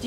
Do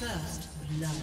First blood.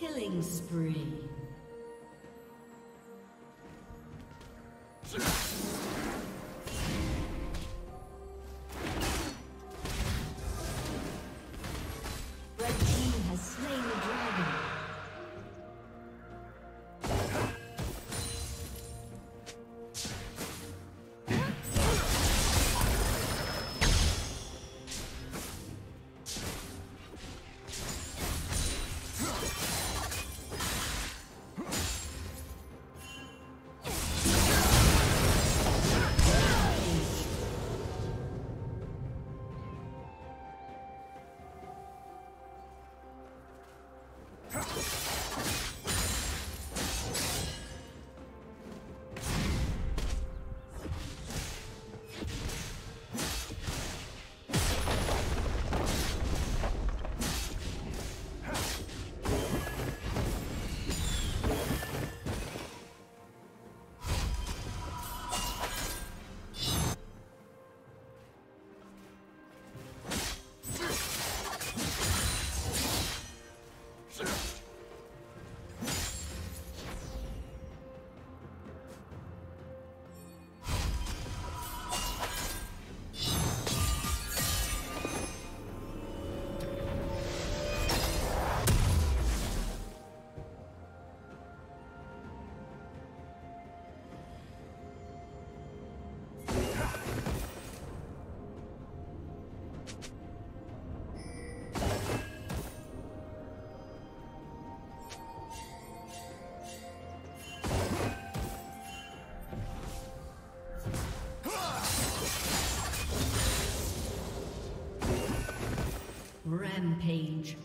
Killing spree. Rampage.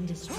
been destroyed.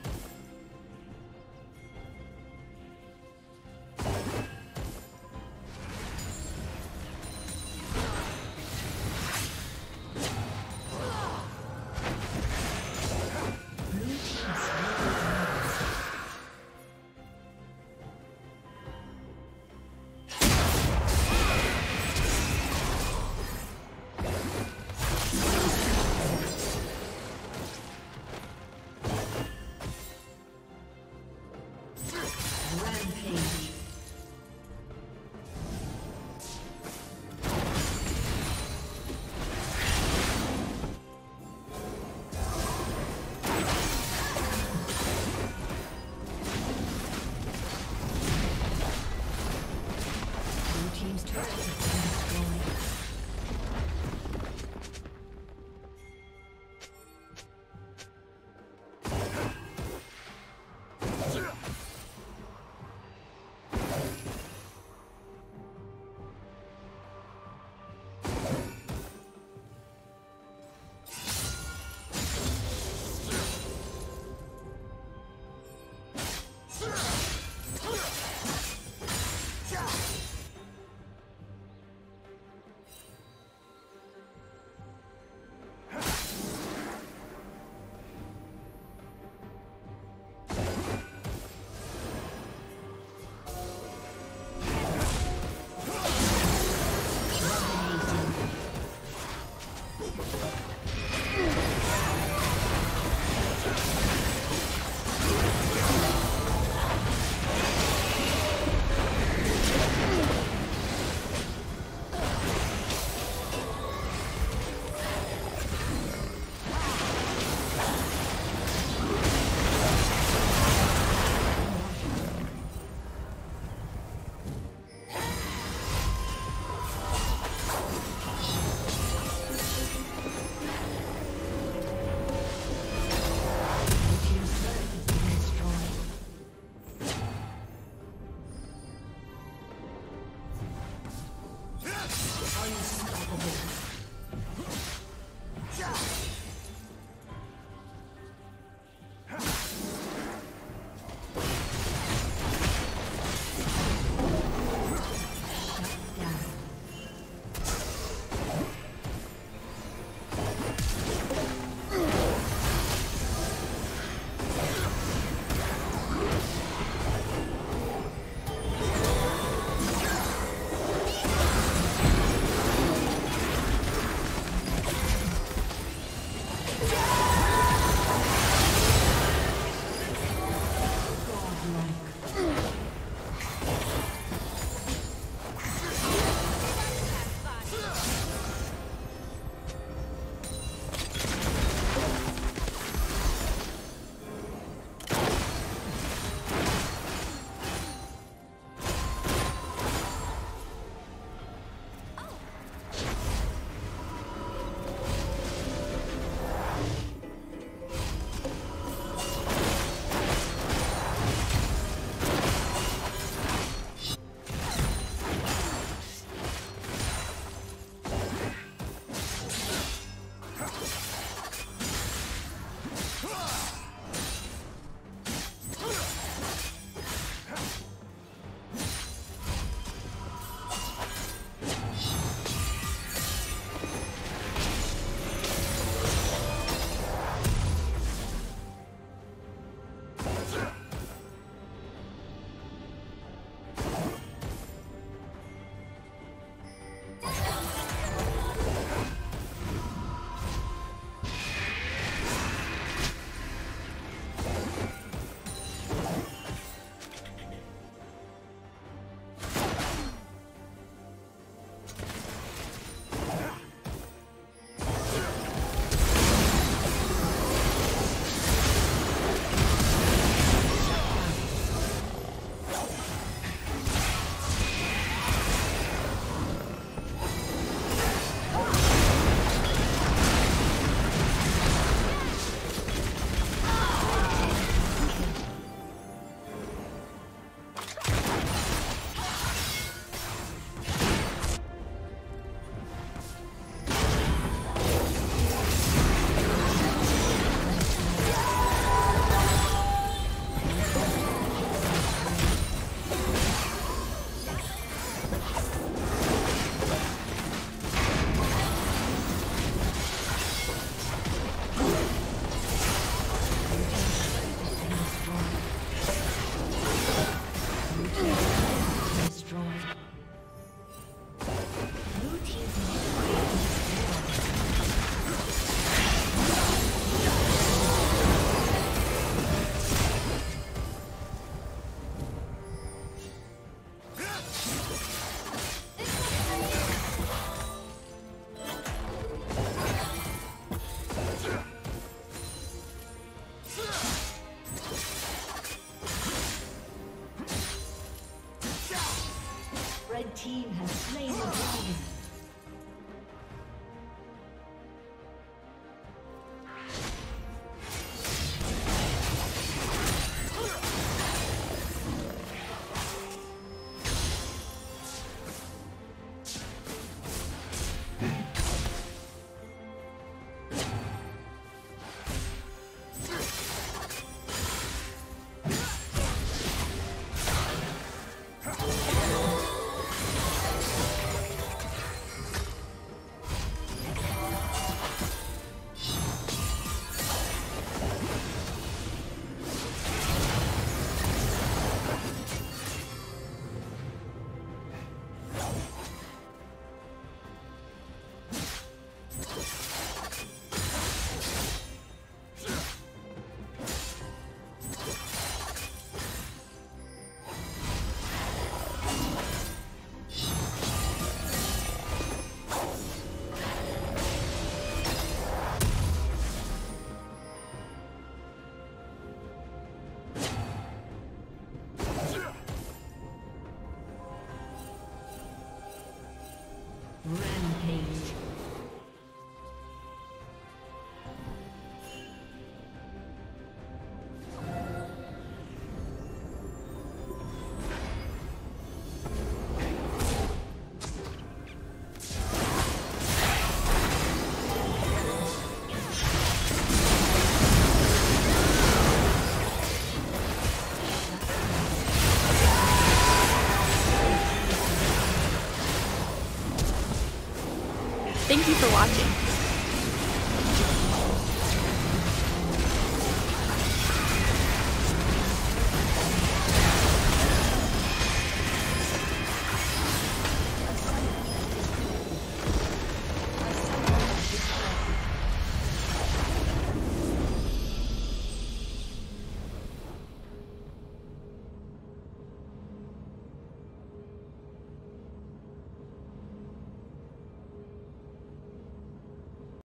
Thank you for watching.